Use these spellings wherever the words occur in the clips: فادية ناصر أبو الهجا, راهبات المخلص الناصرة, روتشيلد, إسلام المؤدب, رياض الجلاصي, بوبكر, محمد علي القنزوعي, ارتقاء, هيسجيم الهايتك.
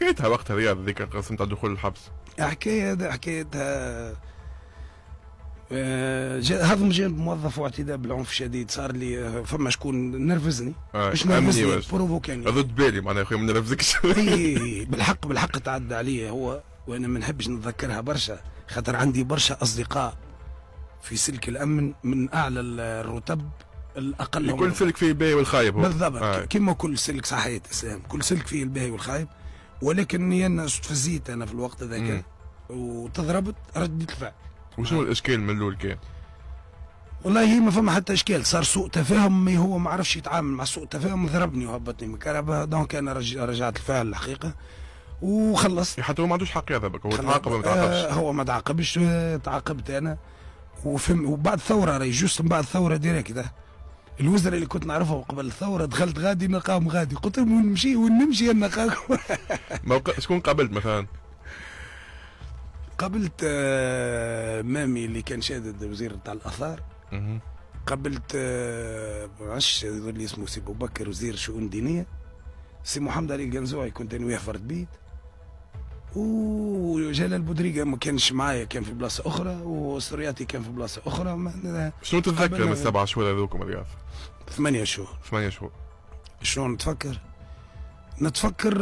حكايتها وقتها رياض ذيك القصة نتاع دخول الحبس؟ حكايتها هضم جانب موظف واعتداء بالعنف شديد. صار لي فما شكون نرفزني، مش نرفزني بروفوكاني ضد بالي معناها. يا خويا ما نرفزكش. اي بالحق تعدى عليا هو، وانا ما نحبش نتذكرها برشا خاطر عندي برشا اصدقاء في سلك الامن من اعلى الرتب الاقل. كل سلك فيه الباهي والخايب بالضبط. كما كل سلك صحيت اسلام، كل سلك فيه الباهي والخايب. ولكن انا استفزيت انا في الوقت هذاك وتضربت رديت الفعل. وشنو الاشكال من الاول كان؟ والله ما فما حتى اشكال، صار سوء تفاهم. هو ما عرفش يتعامل مع سوء تفاهم، ضربني وهبطني من الكهرباء. دونك انا رجعت الفعل الحقيقه وخلصت. حتى هو ما عندوش حق يعذبك، هو تعاقب ما تعاقبش؟ هو ما تعاقبش، تعاقبت انا. وبعد ثوره راهي جوست من بعد ثوره ديريكت. الوزراء اللي كنت نعرفهم قبل الثوره دخلت غادي نلقاهم غادي، قلت لهم وين نمشي وين نمشي انا نلقاكم. شكون قابلت مثلا؟ قابلت مامي اللي كان شادد وزير تاع الاثار. قابلت معش اللي اسمه سي بوبكر وزير شؤون دينيه. سي محمد علي القنزوعي كنت انا وياه فرد بيت. وجلال بودريقه ما كانش معايا، كان في بلاصه اخرى، وسرياتي كان في بلاصه اخرى. شنو تتذكر من 7 شهور هذوكم رياض؟ 8 شهور. 8 شهور شنو نتفكر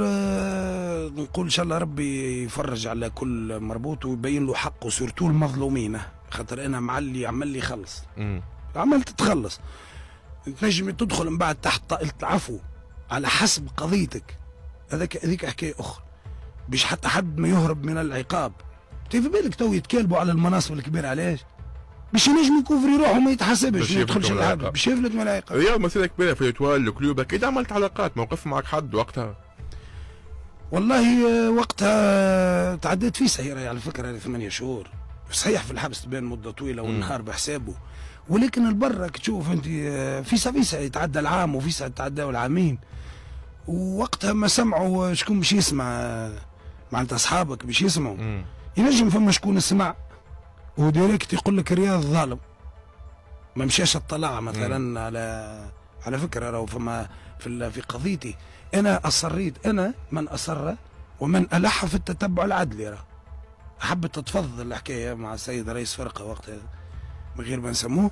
نقول ان شاء الله ربي يفرج على كل مربوط ويبين له حقه، سورتو المظلومين. خاطر انا معلي عمل لي خلص، عملت تتخلص. تنجم تدخل من بعد تحت طائلة العفو على حسب قضيتك، هذيك حكايه اخرى. باش حتى حد ما يهرب من العقاب. في بالك تو يتكالبوا على المناصب الكبيره، علاش؟ باش ينجم يكوفري روحه وما يتحاسبش، ما يدخلش العبد، باش يفلت من العقاب. رياض مسيره كبيره في ايطوال الكلوب، اكيد عملت علاقات. موقف معك حد وقتها؟ والله وقتها تعديت فيه سيارة على فكره. 8 شهور صحيح في الحبس تبان مده طويله والنهار بحسابه، ولكن البرة تشوف انت فيسا يتعدى العام وفيسا يتعداوا العامين. ووقتها ما سمعوا شكون باش يسمع، معناتها اصحابك باش يسمعوا. ينجم فما شكون سمع وديريكت يقول لك رياض ظالم، ما مشاش اطلع مثلا. على فكره راهو فما في قضيتي انا اصريت. انا من اصر ومن الح في التتبع العدلي. راه حبت تتفضل الحكايه مع السيد رئيس فرقه وقتها من غير ما نسموه.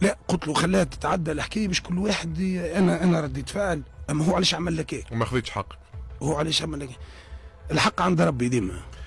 لا قلت له خليها تتعدى الحكايه باش كل واحد. انا رديت فعل. اما هو علاش عمل لك هيك؟ وما خذيتش حقك. هو علاش عمل لك؟ الحق عند ربي ديما.